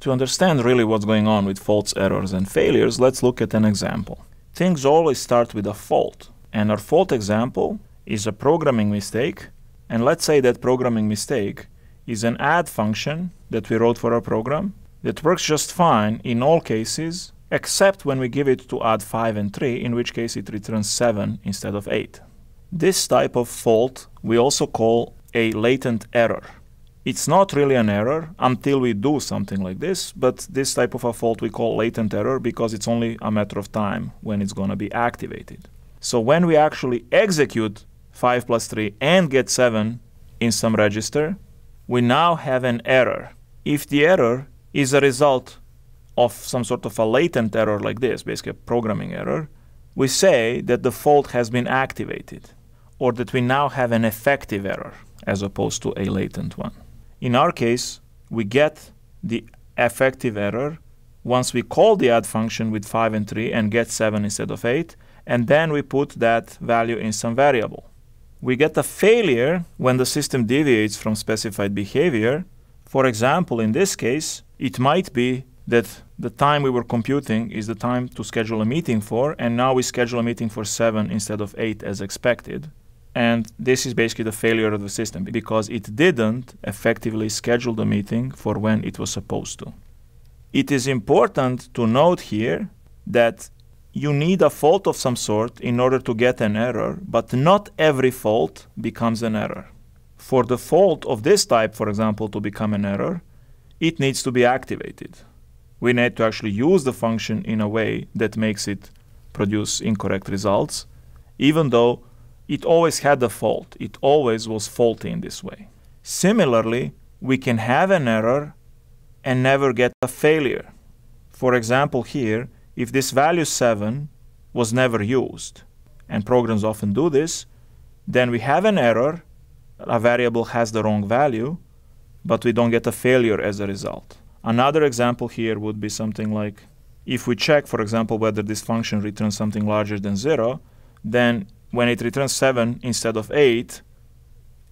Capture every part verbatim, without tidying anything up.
To understand really what's going on with faults, errors and failures, let's look at an example. Things always start with a fault, and our fault example is a programming mistake, and let's say that programming mistake is an add function that we wrote for our program that works just fine in all cases except when we give it to add five and three, in which case it returns seven instead of eight. This type of fault we also call a latent error. It's not really an error until we do something like this, but this type of a fault we call latent error because it's only a matter of time when it's going to be activated. So when we actually execute five plus three and get seven in some register, we now have an error. If the error is a result of some sort of a latent error like this, basically a programming error, we say that the fault has been activated, or that we now have an effective error as opposed to a latent one. In our case, we get the effective error once we call the add function with five and three and get seven instead of eight, and then we put that value in some variable. We get a failure when the system deviates from specified behavior. For example, in this case, it might be that the time we were computing is the time to schedule a meeting for, and now we schedule a meeting for seven instead of eight as expected. And this is basically the failure of the system because it didn't effectively schedule the meeting for when it was supposed to. It is important to note here that you need a fault of some sort in order to get an error, but not every fault becomes an error. For the fault of this type, for example, to become an error, it needs to be activated. We need to actually use the function in a way that makes it produce incorrect results, even though it always had a fault. It always was faulty in this way. Similarly, we can have an error and never get a failure. For example, here, if this value seven was never used, and programs often do this, then we have an error, a variable has the wrong value, but we don't get a failure as a result. Another example here would be something like, if we check, for example, whether this function returns something larger than zero, then when it returns seven instead of eight,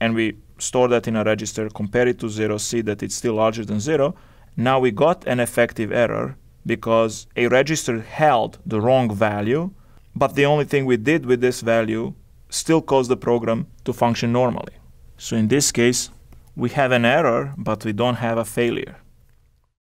and we store that in a register, compare it to zero, see that it's still larger than zero, now we got an effective error because a register held the wrong value, but the only thing we did with this value still caused the program to function normally. So in this case, we have an error, but we don't have a failure.